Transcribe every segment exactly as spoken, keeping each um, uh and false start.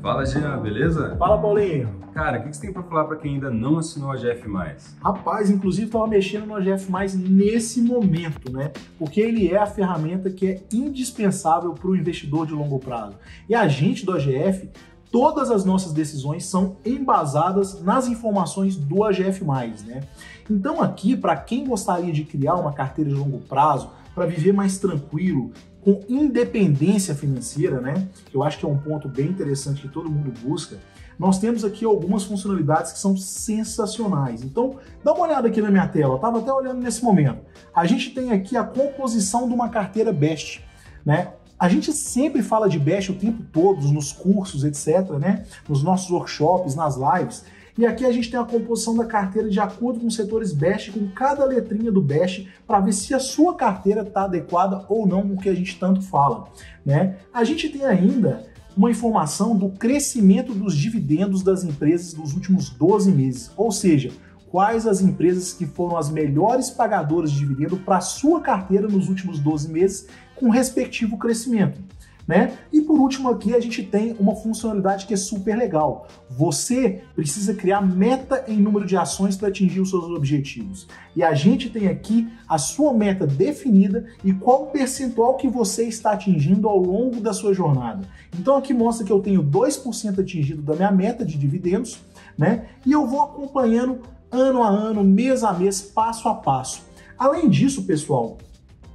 Fala, Jean, beleza? Fala, Paulinho. Cara, o que você tem para falar para quem ainda não assinou a A G F mais? Rapaz, inclusive estava mexendo no A G F mais, nesse momento, né? Porque ele é a ferramenta que é indispensável para o investidor de longo prazo. E a gente do A G F, todas as nossas decisões são embasadas nas informações do A G F mais, né? Então aqui, para quem gostaria de criar uma carteira de longo prazo, para viver mais tranquilo, com independência financeira, né? Que eu acho que é um ponto bem interessante que todo mundo busca. Nós temos aqui algumas funcionalidades que são sensacionais. Então, dá uma olhada aqui na minha tela. Eu estava até olhando nesse momento. A gente tem aqui a composição de uma carteira best, né? A gente sempre fala de best o tempo todo, nos cursos, etcétera, né? Nos nossos workshops, nas lives. E aqui a gente tem a composição da carteira de acordo com os setores best, com cada letrinha do best, para ver se a sua carteira está adequada ou não com o que a gente tanto fala, né? A gente tem ainda uma informação do crescimento dos dividendos das empresas nos últimos doze meses, ou seja, quais as empresas que foram as melhores pagadoras de dividendo para a sua carteira nos últimos doze meses, com respectivo crescimento, né? E por último aqui a gente tem uma funcionalidade que é super legal. Você precisa criar meta em número de ações para atingir os seus objetivos. E a gente tem aqui a sua meta definida e qual o percentual que você está atingindo ao longo da sua jornada. Então aqui mostra que eu tenho dois por cento atingido da minha meta de dividendos, né? E eu vou acompanhando ano a ano, mês a mês, passo a passo. Além disso, pessoal,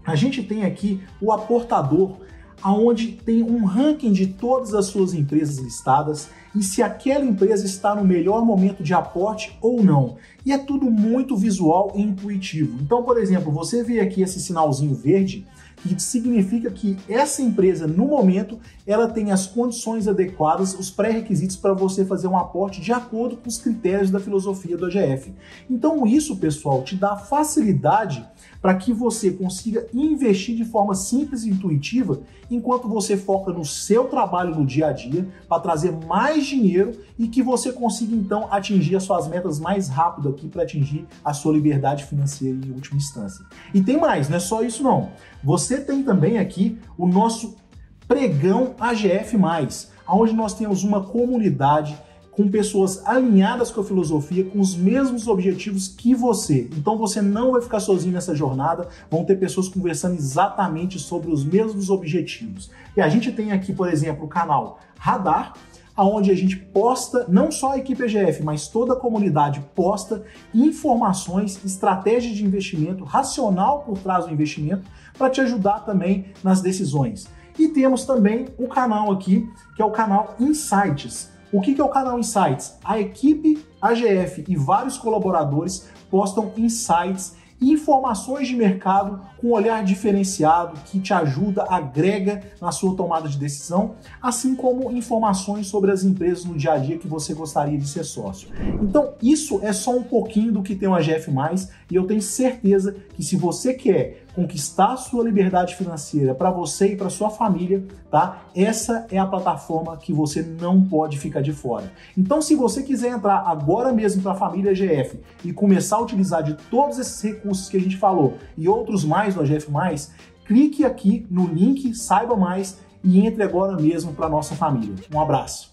a gente tem aqui o aportador, aonde tem um ranking de todas as suas empresas listadas e se aquela empresa está no melhor momento de aporte ou não. E é tudo muito visual e intuitivo. Então, por exemplo, você vê aqui esse sinalzinho verde, que significa que essa empresa, no momento, ela tem as condições adequadas, os pré-requisitos para você fazer um aporte de acordo com os critérios da filosofia do A G F. Então isso, pessoal, te dá facilidade para que você consiga investir de forma simples e intuitiva, enquanto você foca no seu trabalho no dia a dia, para trazer mais dinheiro e que você consiga, então, atingir as suas metas mais rápido aqui, para atingir a sua liberdade financeira em última instância. E tem mais, não é só isso não. Você Você tem também aqui o nosso pregão A G F mais, onde nós temos uma comunidade com pessoas alinhadas com a filosofia, com os mesmos objetivos que você. Então você não vai ficar sozinho nessa jornada, vão ter pessoas conversando exatamente sobre os mesmos objetivos. E a gente tem aqui, por exemplo, o canal Radar, onde a gente posta, não só a equipe A G F, mas toda a comunidade posta informações, estratégias de investimento, racional por trás do investimento, para te ajudar também nas decisões. E temos também o canal aqui, que é o canal Insights. O que é o canal Insights? A equipe A G F e vários colaboradores postam insights e informações de mercado com um olhar diferenciado que te ajuda, agrega na sua tomada de decisão, assim como informações sobre as empresas no dia a dia que você gostaria de ser sócio. Então isso é só um pouquinho do que tem o A G F mais, e eu tenho certeza que se você quer conquistar a sua liberdade financeira para você e para sua família, tá? Essa é a plataforma que você não pode ficar de fora. Então se você quiser entrar agora mesmo para a família A G F e começar a utilizar de todos esses recursos que a gente falou e outros mais do A G F mais, clique aqui no link, saiba mais e entre agora mesmo para a nossa família. Um abraço!